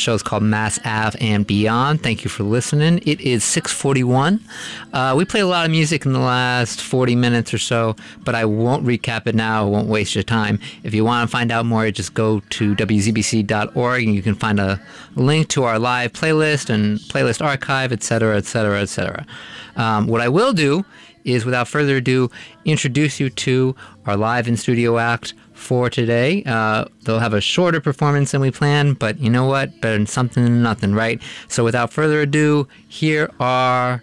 show is called Mass Ave and Beyond. Thank you for listening. It is 6:41. We played a lot of music in the last 40 minutes or so, but I won't recap it now. I won't waste your time. If you want to find out more, just go to WZBC.org, and you can find a link to our live playlist and playlist archive, etc., etc., etc. What I will do is, without further ado, introduce you to our live in studio act for today. They'll have a shorter performance than we planned, but you know what? Better than something than nothing, right? So without further ado, here are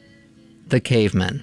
The Cavemen.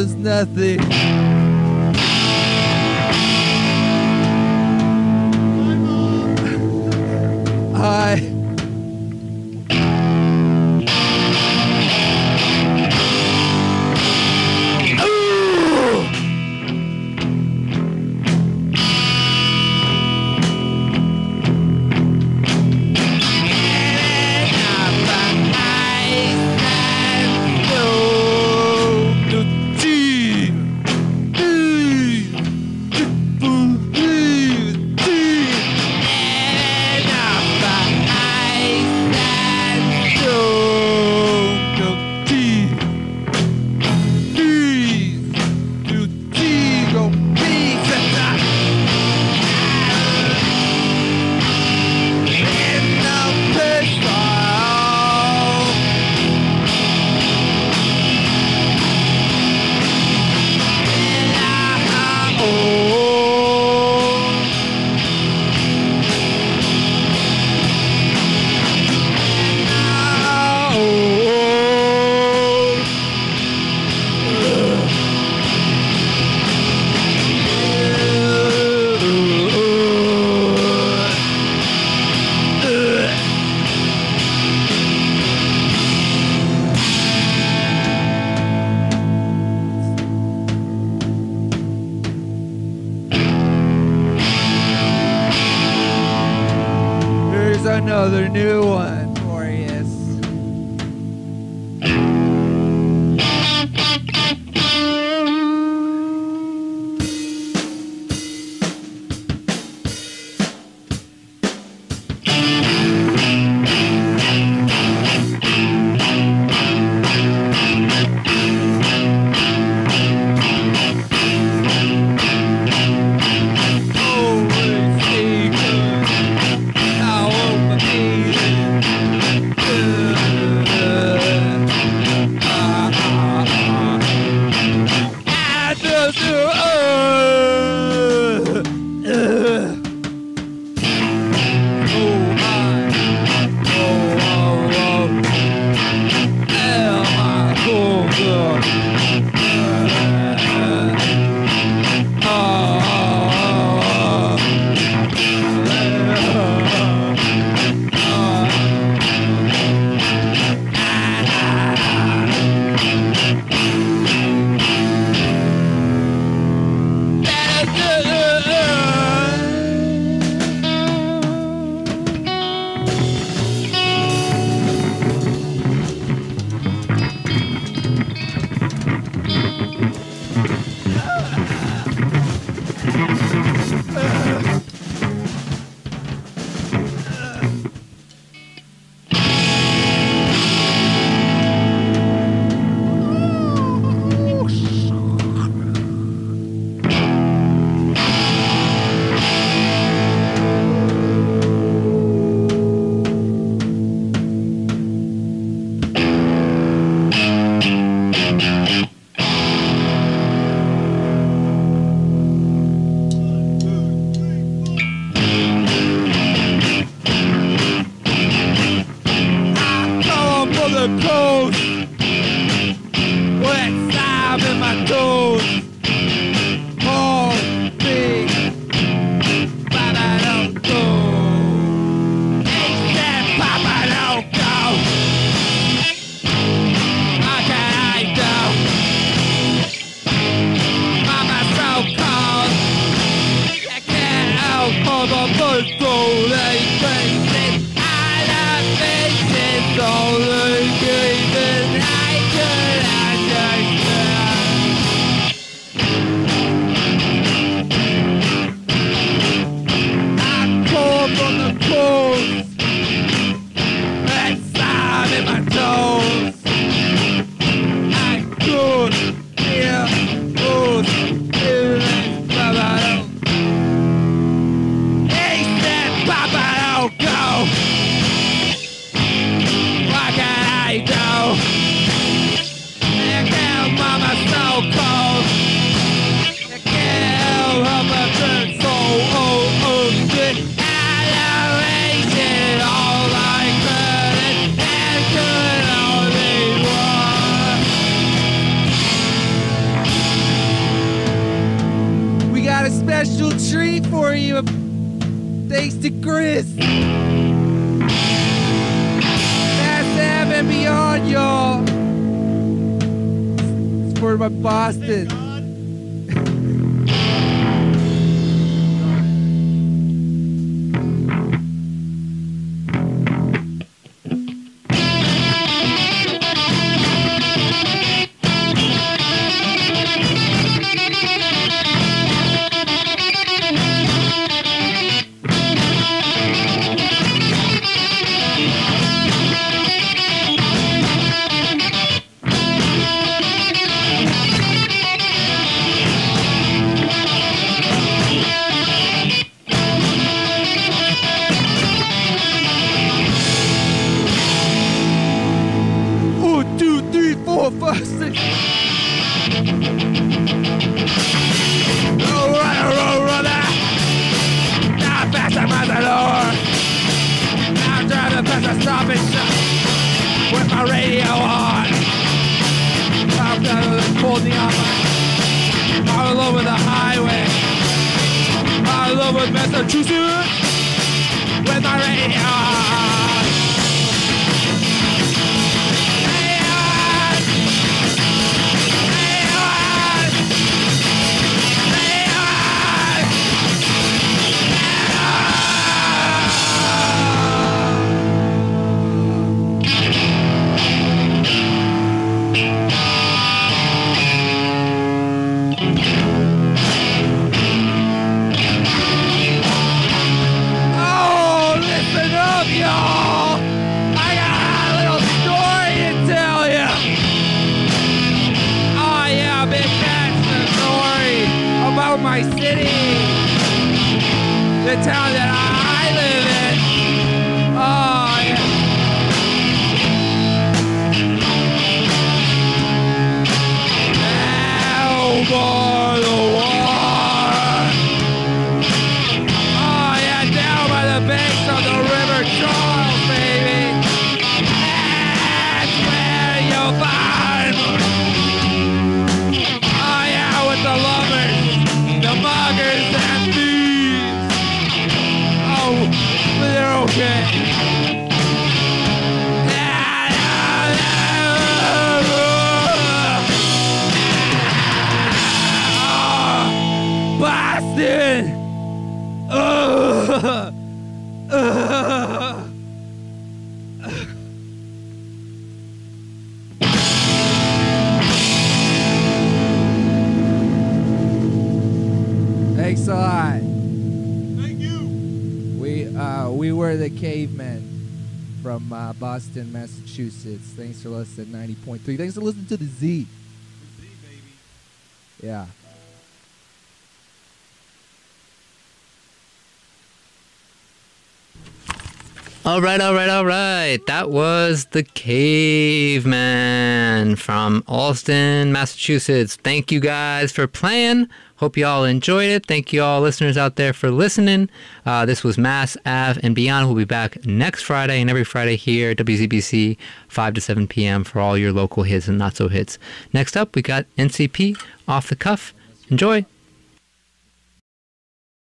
was nothing. Another new one for you. special treat for you, thanks to Chris. Mass Ave and Beyond, y'all. It's for my Boston. Boston, Massachusetts. Thanks for listening, 90.3. Thanks for listening to the Z. The Z, baby. Yeah. All right, all right, all right. That was The Cavemen from Allston, Massachusetts. Thank you guys for playing. Hope you all enjoyed it. Thank you all listeners out there for listening. This was Mass Ave and Beyond. We'll be back next Friday and every Friday here at WZBC, 5 to 7 p.m. for all your local hits and not so hits. Next up, we got NCP Off the Cuff. Enjoy.